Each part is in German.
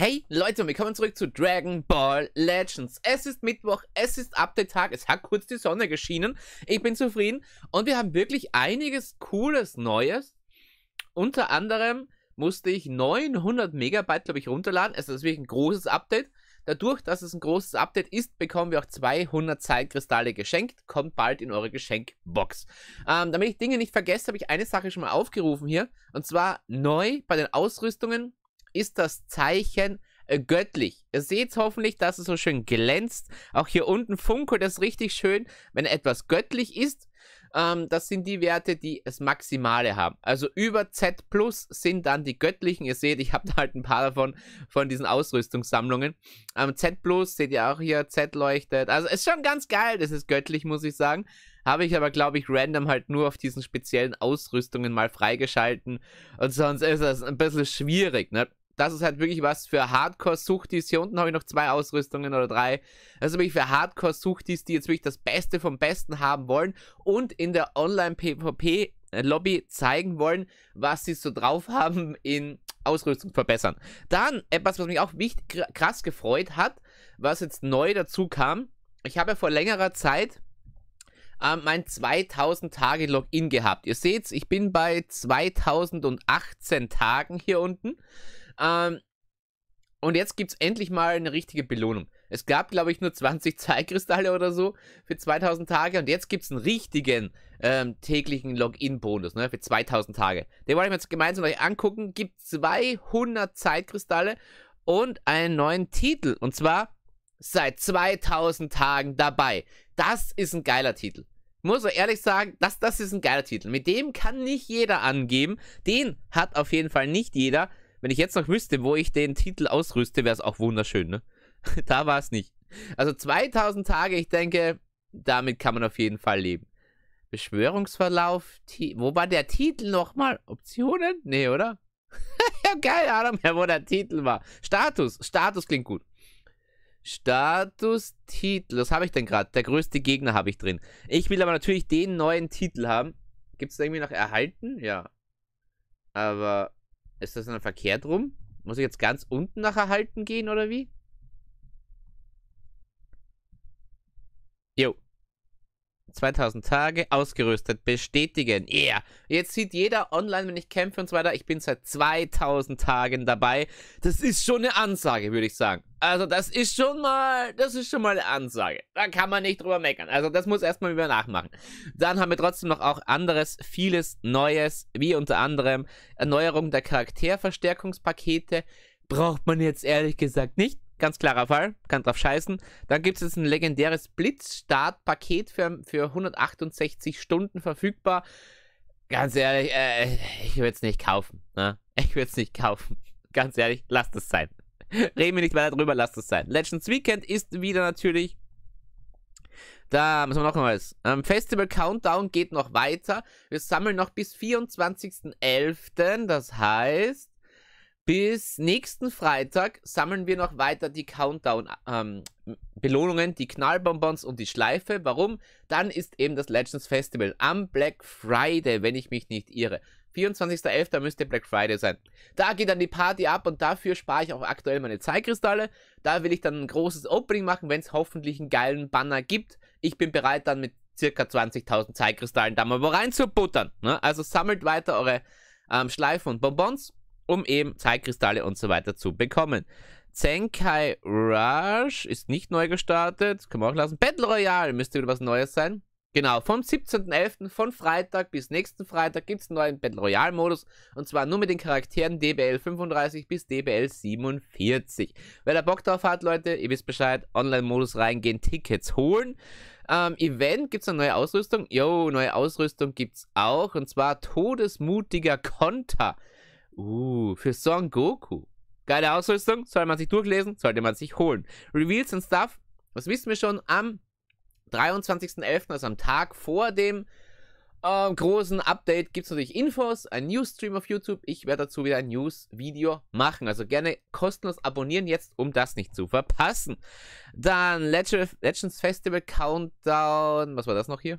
Hey Leute, willkommen zurück zu Dragon Ball Legends. Es ist Mittwoch, es ist Update-Tag, es hat kurz die Sonne geschienen. Ich bin zufrieden und wir haben wirklich einiges Cooles Neues. Unter anderem musste ich 900 Megabyte, glaube ich, runterladen. Also das ist wirklich ein großes Update. Dadurch, dass es ein großes Update ist, bekommen wir auch 200 Zeitkristalle geschenkt. Kommt bald in eure Geschenkbox. Damit ich Dinge nicht vergesse, habe ich eine Sache schon mal aufgerufen hier. Und zwar neu bei den Ausrüstungen ist das Zeichen göttlich. Ihr seht hoffentlich, dass es so schön glänzt. Auch hier unten funkelt das richtig schön, wenn etwas göttlich ist. Das sind die Werte, die es Maximale haben. Also über Z+ sind dann die göttlichen. Ihr seht, ich habe da halt ein paar davon, von diesen Ausrüstungssammlungen. Z+ seht ihr auch hier, Z leuchtet. Also ist schon ganz geil, das ist göttlich, muss ich sagen. Habe ich aber, glaube ich, random halt nur auf diesen speziellen Ausrüstungen mal freigeschalten. Und sonst ist das ein bisschen schwierig, ne? Das ist halt wirklich was für Hardcore-Suchtis. Hier unten habe ich noch 2 Ausrüstungen oder 3. Also wirklich für Hardcore-Suchtis, die jetzt wirklich das Beste vom Besten haben wollen und in der Online-PvP-Lobby zeigen wollen, was sie so drauf haben in Ausrüstung verbessern. Dann etwas, was mich auch krass gefreut hat, was jetzt neu dazu kam. Ich habe ja vor längerer Zeit mein 2000 Tage Login gehabt. Ihr seht's, ich bin bei 2018 Tagen hier unten. Und jetzt gibt es endlich mal eine richtige Belohnung. Es gab, glaube ich, nur 20 Zeitkristalle oder so für 2000 Tage. Und jetzt gibt es einen richtigen täglichen Login-Bonus, ne, für 2000 Tage. Den wollte ich mir jetzt gemeinsam euch angucken. Gibt 200 Zeitkristalle und einen neuen Titel. Und zwar seit 2000 Tagen dabei. Das ist ein geiler Titel. Muss ich ehrlich sagen, das ist ein geiler Titel. Mit dem kann nicht jeder angeben. Den hat auf jeden Fall nicht jeder. Wenn ich jetzt noch wüsste, wo ich den Titel ausrüste, wäre es auch wunderschön, ne? Da war es nicht. Also 2000 Tage, ich denke, damit kann man auf jeden Fall leben. Beschwörungsverlauf, wo war der Titel nochmal? Optionen? Nee, oder? Ja, keine Ahnung mehr, wo der Titel war. Status klingt gut. Status, Titel, was habe ich denn gerade? Der größte Gegner habe ich drin. Ich will aber natürlich den neuen Titel haben. Gibt es irgendwie noch erhalten? Ja. Aber ist das dann verkehrt rum? Muss ich jetzt ganz unten nach erhalten gehen, oder wie? Jo. 2000 Tage, ausgerüstet, bestätigen. Yeah! Jetzt sieht jeder online, wenn ich kämpfe und so weiter, ich bin seit 2000 Tagen dabei. Das ist schon eine Ansage, würde ich sagen. Also das ist schon mal eine Ansage. Da kann man nicht drüber meckern. Also das muss erstmal wieder nachmachen. Dann haben wir trotzdem noch auch anderes, vieles Neues, wie unter anderem Erneuerung der Charakterverstärkungspakete. Braucht man jetzt ehrlich gesagt nicht. Ganz klarer Fall, kann drauf scheißen. Dann gibt es jetzt ein legendäres Blitzstart-Paket für 168 Stunden verfügbar. Ganz ehrlich, ich würde es nicht kaufen. Ne? Ich würde es nicht kaufen. Ganz ehrlich, lasst es sein. Reden wir nicht weiter drüber, lasst es sein. Legends Weekend ist wieder natürlich. Da müssen wir noch was. Festival Countdown geht noch weiter. Wir sammeln noch bis 24.11. Das heißt, bis nächsten Freitag sammeln wir noch weiter die Countdown-Belohnungen, die Knallbonbons und die Schleife. Warum? Dann ist eben das Legends Festival am Black Friday, wenn ich mich nicht irre. 24.11. müsste Black Friday sein. Da geht dann die Party ab und dafür spare ich auch aktuell meine Zeitkristalle. Da will ich dann ein großes Opening machen, wenn es hoffentlich einen geilen Banner gibt. Ich bin bereit, dann mit ca. 20.000 Zeitkristallen da mal reinzubuttern. Ne? Also sammelt weiter eure Schleifen und Bonbons, um eben Zeitkristalle und so weiter zu bekommen. Zenkai Rush ist nicht neu gestartet. Können wir auch lassen. Battle Royale müsste wieder was Neues sein. Genau, vom 17.11. von Freitag bis nächsten Freitag gibt es einen neuen Battle Royale Modus. Und zwar nur mit den Charakteren DBL 35 bis DBL 47. Wer da Bock drauf hat, Leute, ihr wisst Bescheid. Online-Modus reingehen, Tickets holen. Event, gibt es eine neue Ausrüstung? Jo, neue Ausrüstung gibt es auch. Und zwar Todesmutiger Konter. Für Song Goku. Geile Ausrüstung, sollte man sich durchlesen, sollte man sich holen. Reveals und Stuff, das wissen wir schon, am 23.11., also am Tag vor dem großen Update, gibt es natürlich Infos, ein Newsstream auf YouTube. Ich werde dazu wieder ein News-Video machen. Also gerne kostenlos abonnieren jetzt, um das nicht zu verpassen. Dann Legends Festival Countdown, was war das noch hier?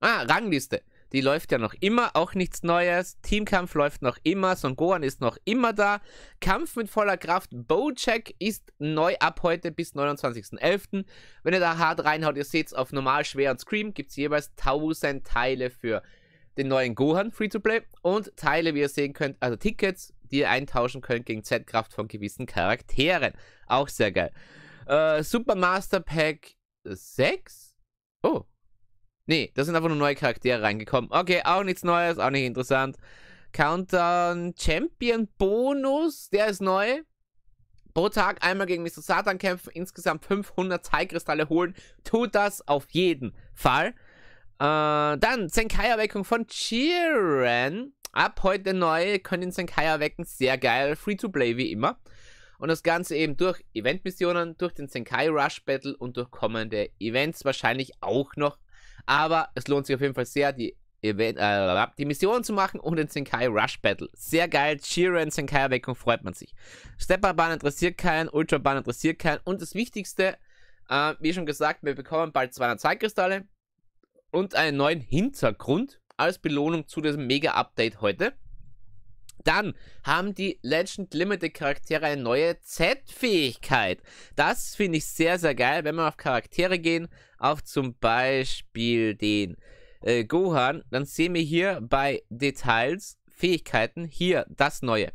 Rangliste. Die läuft ja noch immer, auch nichts Neues. Teamkampf läuft noch immer. Son Gohan ist noch immer da. Kampf mit voller Kraft. Bojack ist neu ab heute bis 29.11. Wenn ihr da hart reinhaut, ihr seht es auf normal, schwer und Scream, gibt es jeweils 1000 Teile für den neuen Gohan Free-to-Play. Und Teile, wie ihr sehen könnt, also Tickets, die ihr eintauschen könnt gegen Z-Kraft von gewissen Charakteren. Auch sehr geil. Super Master Pack 6? Oh. Nee, da sind einfach nur neue Charaktere reingekommen. Okay, auch nichts Neues, auch nicht interessant. Countdown Champion Bonus, der ist neu. Pro Tag einmal gegen Mr. Satan kämpfen, insgesamt 500 Zeitkristalle holen. Tut das auf jeden Fall. Dann Zenkai-Erweckung von Chiren. Ab heute neu, könnt ihr Zenkai erwecken, sehr geil. Free-to-play wie immer. Und das Ganze eben durch Eventmissionen, durch den Zenkai Rush Battle und durch kommende Events wahrscheinlich auch noch. Aber es lohnt sich auf jeden Fall sehr, die Mission zu machen und den Zenkai Rush Battle. Sehr geil, Chiren Zenkai Erweckung, freut man sich. Stepper-Bahn interessiert keinen, Ultra-Bahn interessiert keinen. Und das Wichtigste, wie schon gesagt, wir bekommen bald 200 Zeitkristalle und einen neuen Hintergrund als Belohnung zu diesem Mega-Update heute. Dann haben die Legend Limited Charaktere eine neue Z-Fähigkeit. Das finde ich sehr, sehr geil, wenn wir auf Charaktere gehen, auf zum Beispiel den Gohan, dann sehen wir hier bei Details, Fähigkeiten, hier das Neue.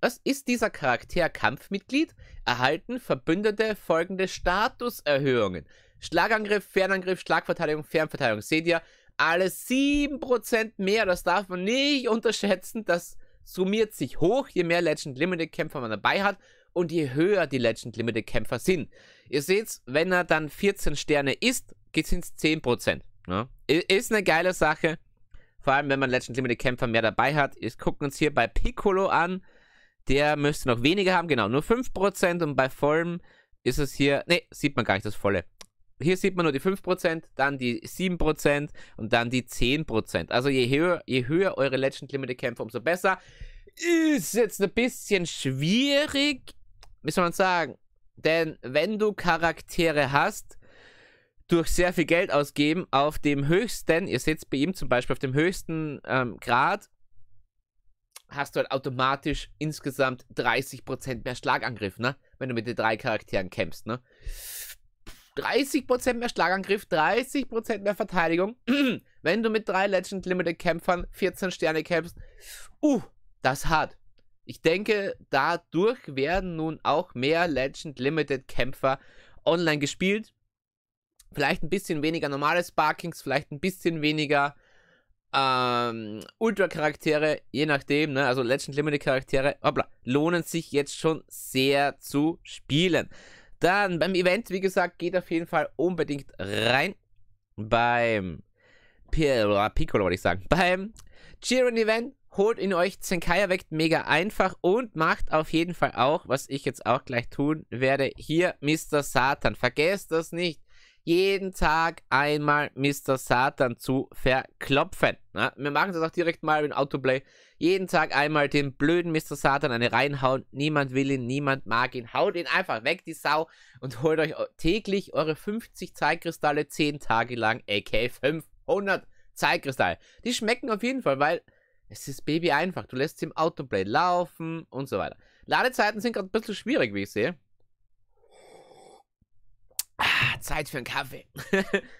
Was ist dieser Charakter Kampfmitglied? Erhalten Verbündete folgende Statuserhöhungen. Schlagangriff, Fernangriff, Schlagverteidigung, Fernverteidigung. Seht ihr? Alle 7% mehr, das darf man nicht unterschätzen, das summiert sich hoch, je mehr Legend Limited Kämpfer man dabei hat und je höher die Legend Limited Kämpfer sind. Ihr seht's, wenn er dann 14 Sterne ist, geht's ins 10%. Ja. Ist eine geile Sache, vor allem wenn man Legend Limited Kämpfer mehr dabei hat. Wir gucken uns hier bei Piccolo an, der müsste noch weniger haben, genau, nur 5% und bei vollem ist es hier, ne, sieht man gar nicht das volle. Hier sieht man nur die 5%, dann die 7% und dann die 10%. Also je höher eure Legend Limited Kämpfe, umso besser. Ist jetzt ein bisschen schwierig, wie soll man sagen. Denn wenn du Charaktere hast, durch sehr viel Geld ausgeben, auf dem höchsten, ihr seht es bei ihm zum Beispiel, auf dem höchsten Grad, hast du halt automatisch insgesamt 30% mehr Schlagangriff, ne? Wenn du mit den 3 Charakteren kämpfst, ne? 30% mehr Schlagangriff, 30% mehr Verteidigung. Wenn du mit 3 Legend Limited Kämpfern 14 Sterne kämpfst, das hart. Ich denke, dadurch werden nun auch mehr Legend Limited Kämpfer online gespielt. Vielleicht ein bisschen weniger normale Sparkings, vielleicht ein bisschen weniger Ultra-Charaktere, je nachdem, ne? Also Legend Limited Charaktere, hoppla, lohnen sich jetzt schon sehr zu spielen. Dann beim Event, wie gesagt, geht auf jeden Fall unbedingt rein. Beim Piccolo, würde ich sagen. Beim Chiren Event holt ihn euch Zenkai erweckt, mega einfach. Und macht auf jeden Fall auch, was ich jetzt auch gleich tun werde, hier Mr. Satan. Vergesst das nicht. Jeden Tag einmal Mr. Satan zu verklopfen. Na, wir machen das auch direkt mal mit Autoplay. Jeden Tag einmal den blöden Mr. Satan eine reinhauen. Niemand will ihn, niemand mag ihn. Haut ihn einfach weg, die Sau. Und holt euch täglich eure 50 Zeitkristalle 10 Tage lang. A.k.a. 500 Zeitkristalle. Die schmecken auf jeden Fall, weil es ist Baby einfach. Du lässt sie im Autoplay laufen und so weiter. Ladezeiten sind gerade ein bisschen schwierig, wie ich sehe. Ah, Zeit für einen Kaffee.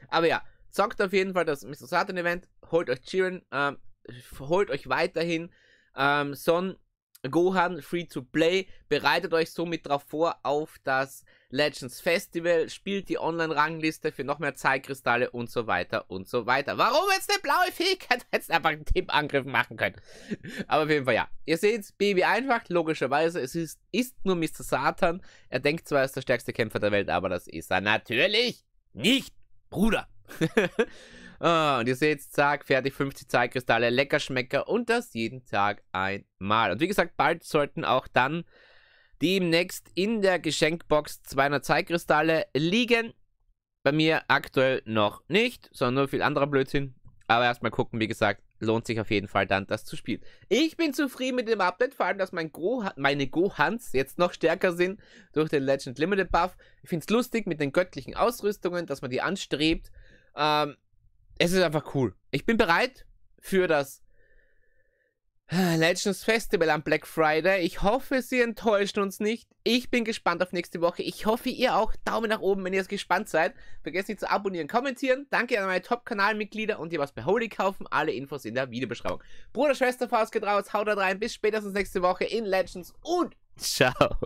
Aber ja, zockt auf jeden Fall das Mr. Satan Event. Holt euch Chiren. Holt euch weiterhin Son Gohan Free to Play. Bereitet euch somit darauf vor auf das Legends Festival. Spielt die Online-Rangliste für noch mehr Zeitkristalle und so weiter und so weiter. Warum jetzt eine blaue Fähigkeit? Hättest einfach einen Tippangriff machen können. Aber auf jeden Fall ja. Ihr seht, Baby einfach. Logischerweise, es ist nur Mr. Satan. Er denkt zwar, er ist der stärkste Kämpfer der Welt, aber das ist er natürlich nicht, Bruder. Und ihr seht, zack, fertig, 50 Zeitkristalle, lecker Schmecker und das jeden Tag einmal. Und wie gesagt, bald sollten auch dann demnächst in der Geschenkbox 200 Zeitkristalle liegen. Bei mir aktuell noch nicht, sondern nur viel anderer Blödsinn. Aber erstmal gucken, wie gesagt, lohnt sich auf jeden Fall dann, das zu spielen. Ich bin zufrieden mit dem Update, vor allem, dass meine Gohans jetzt noch stärker sind durch den Legend Limited Buff. Ich finde es lustig mit den göttlichen Ausrüstungen, dass man die anstrebt. es ist einfach cool. Ich bin bereit für das Legends Festival am Black Friday. Ich hoffe, sie enttäuschen uns nicht. Ich bin gespannt auf nächste Woche. Ich hoffe, ihr auch. Daumen nach oben, wenn ihr es gespannt seid. Vergesst nicht zu abonnieren, kommentieren. Danke an meine Top-Kanalmitglieder und die was bei Holy kaufen. Alle Infos in der Videobeschreibung. Bruder, Schwester, Faust geht raus. Haut da rein. Bis spätestens nächste Woche in Legends und ciao.